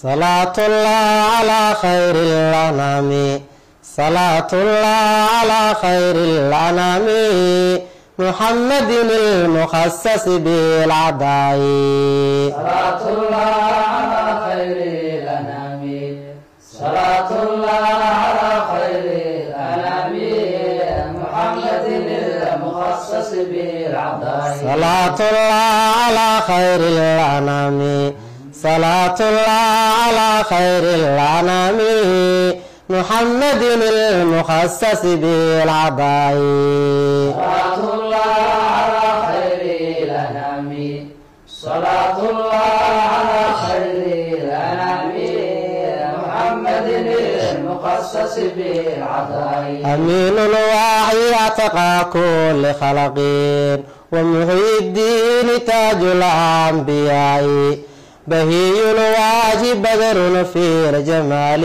Salatullah ala khairil anami, Salatullah ala khairil anami, Muhammadinil mukhassas bil adai. Salatullah ala khairil anami, Salatullah ala khairil anami, Muhammadinil mukhassas bil adai. Salatullah ala khairil anami, Salatullah ala khairil anami, Muhammadinil mukhassas bil adai. Salatullah ala khairil anami, Salatullah ala khairil anami, Muhammadinil mukhassas bil adai. Aminul wahyi ataqa kulli khalaqin, wa muhyiddin tajul anbiya'i, بهي الواجب بدر في الجمال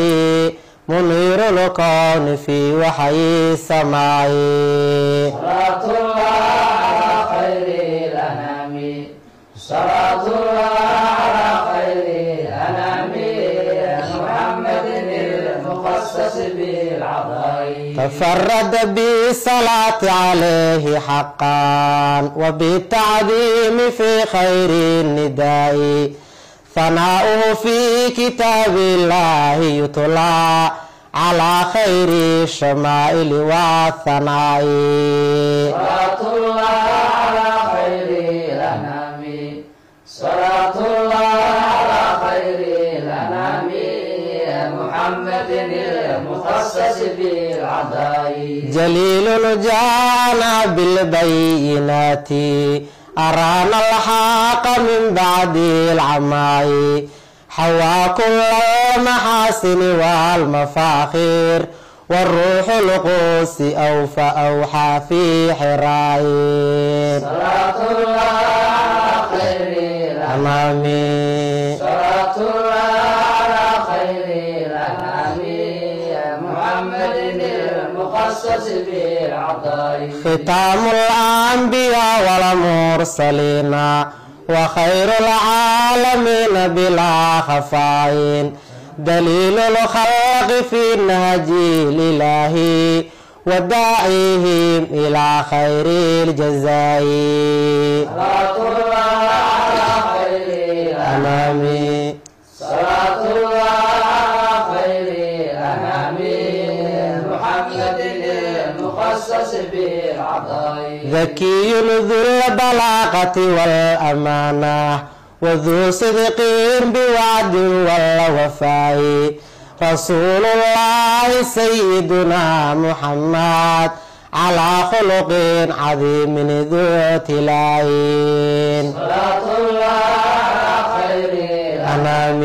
منير الكون في وحي السماء. صلاة الله على خير الأنام، صلاة الله على خير الأنام، محمد المخصص بالعطاء. تفرد بالصلاة عليه حقا وبالتعظيم في خير النداء. ثناؤه في كتاب الله يطلع على خير الشمائل والثناء. صلاة الله على خير الأنام، صلاة الله على خير الأنام، محمد المخصص بالعداء. جليل جاءنا بالبينات، أرانا الحق من بعد العمى، حوى كل المحاسن والمفاخر، والروح القدس أوفى أوحى في حراء. صلاة الله على خير الأنام، صلاة الله على خير الأنام، محمد المخصص بالعطاء. ختام الأنبياء والمرسلين، وخير العالمين بلا خفاء، دليل الخلق في النهج الإلهي، وداعيهم إلى خير الجزاء. صلاة الله على خير الأنام، صلاة الله على خير الأنام، محمد المخصص بالعطاء. ذكي ذو البلاغة والأمانة، وذو صدق بوعد والوفاء، رسول الله سيدنا محمد على خلق عظيم ذو ابتلاء. صلاة الله على خير الأنام،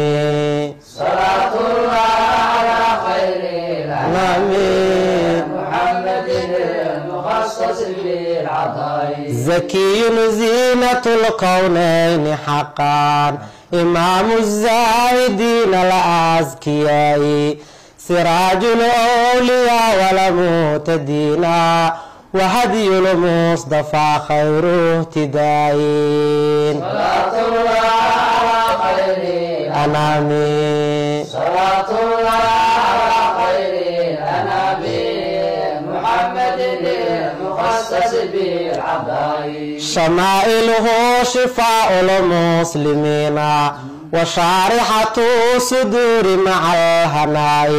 صلاة الله على خير الأنام، محمد المخصص بالعطاء. زكي زينة الكونين حقا، إمام الزاهدين الأزكياء، سراج الأولياء والمهتدين، وهدي المصطفى خير اهتداء. صلاة الله على خير الأنام، صلاة الله على خير الأنام، محمد المخصص بالعطاء. شمائله شفاء المسلمين، وشارحة صدور مع الهناء،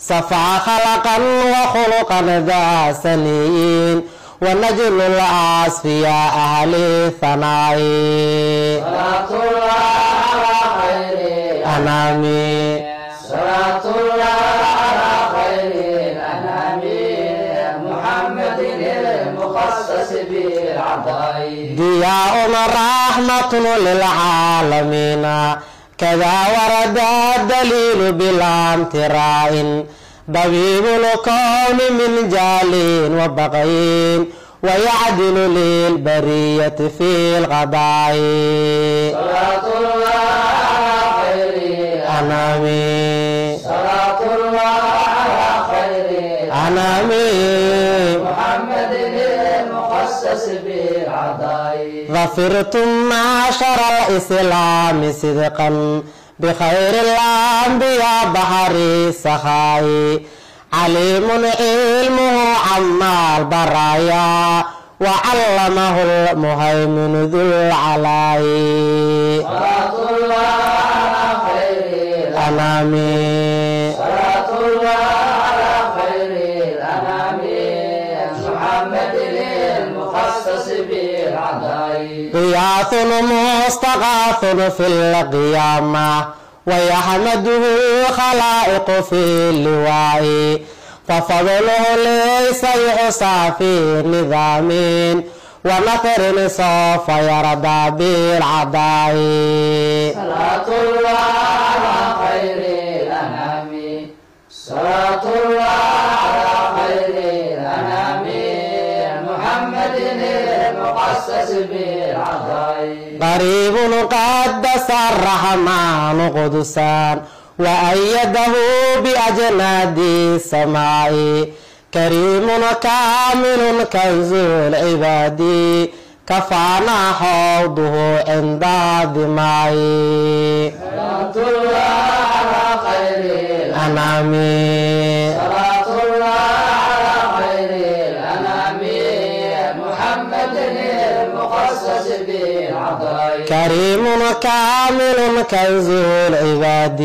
صفا خلقا وخلقا ذا سنين، ونجل الأصفياء أهل الثناء. صلاة الله على خير الأنام، صلاة الله على خير الأنام، محمد المخصص بالعطاء. ضياء رحمة للعالمين، كذا ورد الدليل بلا امتراء، بويب الكون من جال وبغي، ويعدل للبرية في الغضاء. صلاة الله على خير الأنام، صلاة الله على خير الأنام، محمد المخصص بالعطاء. ظفرتم معشر الإسلام صدقا بخير الأنبياء بحر السخاء عليم علمه عما البرايا وعلمه المهيمن ذو العلاء صلاة الله على خير الأنام صلاة الله على خير الأنام محمد المخصص بالعطاء غياث مستغاث في القيامة ويحمده خلائق في اللواء ففضله ليس يحصى في نظام ونثر سوف يرضى بالعداء صلاة الله على خير الأنام صلاة الله على خير الأنام محمد المقصص بالعداء قريب قدس الرحمن قدسا وأيده بأجناد السماء كريم كامل كنز العباد كفانا حوضه عند الدماء صلاة الله على خير الأنام صلاة الله على خير الأنام محمد المخصص بالعطاء كريم كامل كنز العباد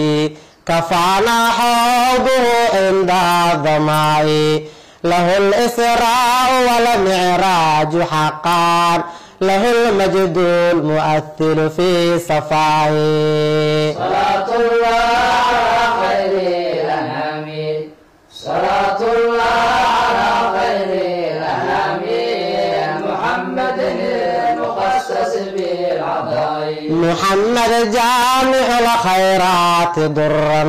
كفانا حوضه عند الظماء له الإسراء والمعراج حقا له المجد المؤثر في صفاء صلاة الله على خير الأنام صلاة الله على خير الأنام محمد المخصص بالعطاء محمد جامع الخيرات ضرا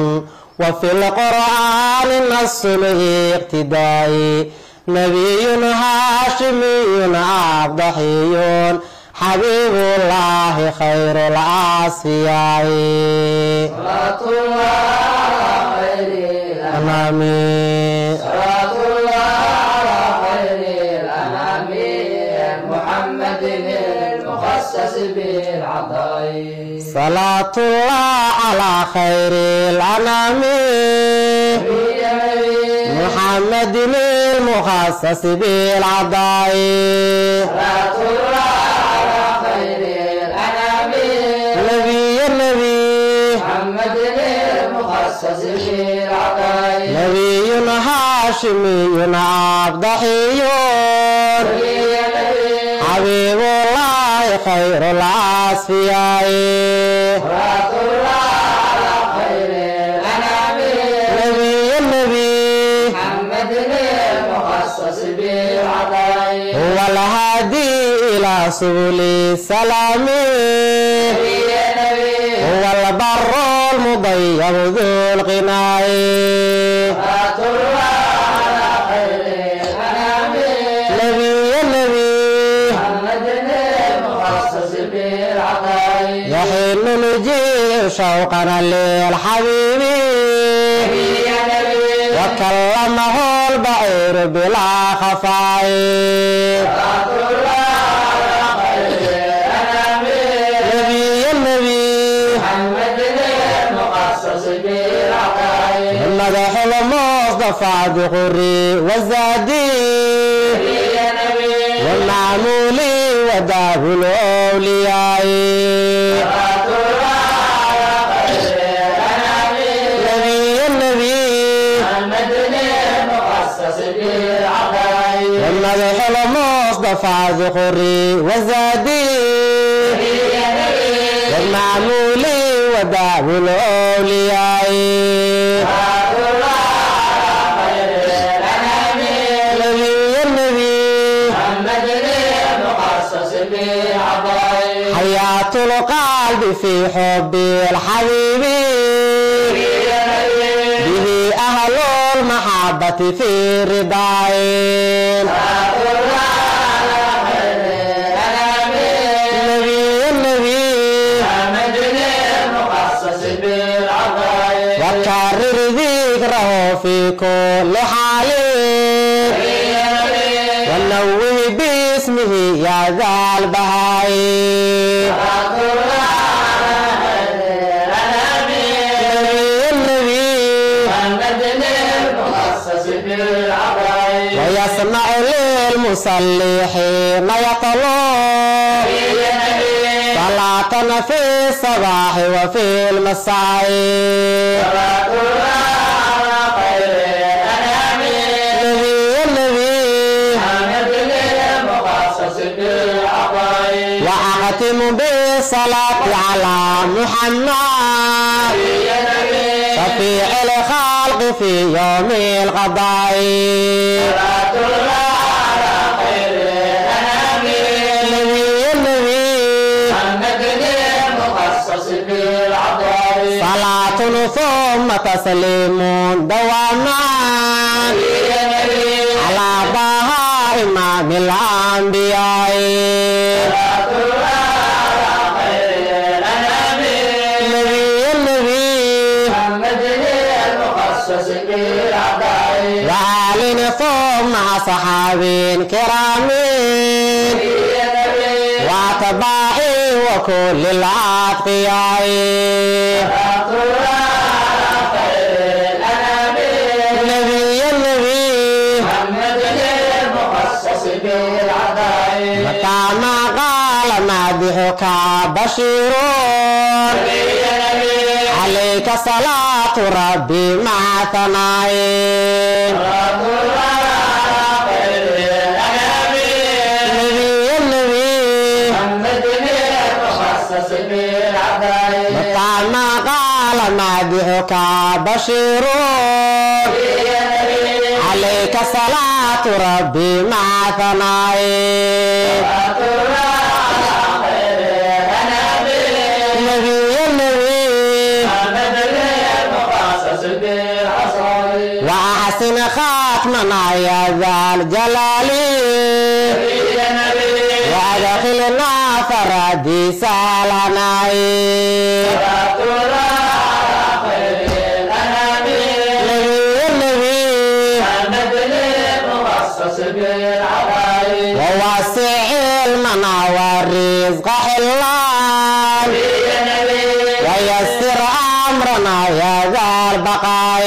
وفي القرآن نص الاقتداء نبي هاشمي عبدحي حبيب الله خير العاصياء صلاة الله على خير الأنام صلاة الله على خير الأنام محمد المخصص بالعطاء صلاة الله على خير الأنام محمد المخصص بالعطاء صلاة الله على خير الأنام نبي محمد المخصص بالعطاء نبي هاشمي عبدحي حبيب الله خير العاصفياء صلاة الله على خير الأنام النبي محمد المخصص بالعطاء هو الهادي إلى سبل السلام هو البر المضيّب ذو الغناء صلاة الله على خير الأنام النبي محمد المخصص بالعطاء يحن الجيل شوقا للحبيب وكلمه البعير بلا خفاء صلاة الله على خير الأنام النبي محمد المخصص بالعطاء مدح المصطفى بغري والزادي والمعمول وداه الأولياء صلاة الله على خير الأنام النبي محمد المخصص بالعطاء ومدح المصطفى ذخري وزادي والمعمول وداه الأولياء صلاة الله على خير الأنام النبي محمد المخصص بالعطاء حياة القلب في حب الحبيب به أهل المحبة في رضاء صلاة الله على خير الأنام النبي محمد المخصص بالعطاء وكرر ذكره في كل حال ونوه باسمه يا ذا البهاء صلاة الله على خير الأنام يسمع للمصلحين يقولون صلاة في الصباح وفي المساء وأختم بالصلاة على محمد شفيع الخلق في يوم القضاء صلاة الله على خير الأنام النبي محمد المخصص بالعطاء صلاة ثم تسليم دواما على بها إمام الأنبياء مع صحابين كرامين واتباعي وكل العطياء صلاة الله على خير الأنام النبي محمد المخصص بالعطاء متى ما قال مدحك بشير عليك صلاة ربي مع ثنائي صلاة الله متعما قال مدحك بشير عليك صلاة ربي مع ثنائي صلاة الله على خير النبي محمد المخصص بالعصر وأحسن خاتمنا يا ذا الجلال وأدخلنا فراديس لنا صلاة الله على خير الأنام النبي محمد المخصص بالعطاء وواسع المناور رزق حلال ويسر أمرنا يا ذا البقاء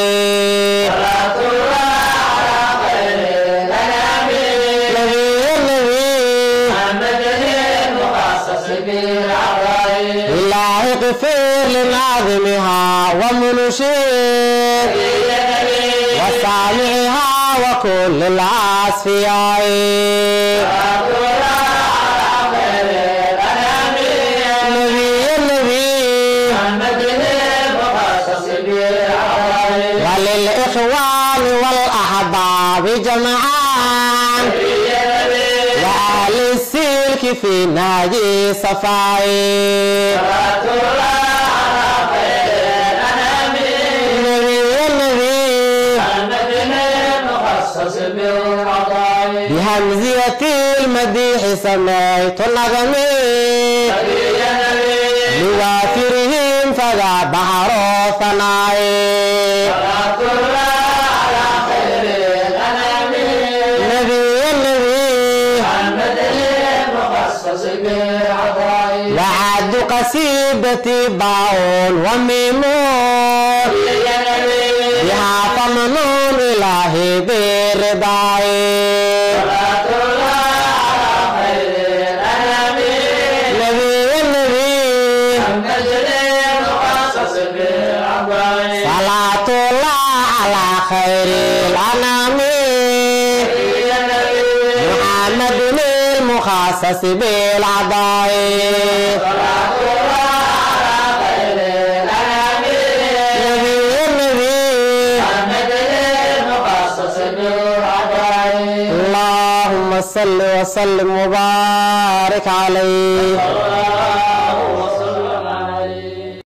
اغفر لناظمها ومنشئ وسامعها وكل العاصفياء صلاة الله على خير الأنام النبي محمد المخصص بالعطاء وللإخوان والأحباب جمعاً وأهل السلك في نادي صفاء بهمزية المديح سمعت النغمي لوافرهم فذا بحر ثنائي صلاة الله على خير الأنام النبي محمد المخصص بالعطاء وعد قصيدتي باء وميم بها فمن الإله بالرضاء خير الأنام محمد المخصص بالعطاء صلاة الله على خير الأنام النبي محمد المخصص بالعطاء اللهم صل وسلم وبارك عليه.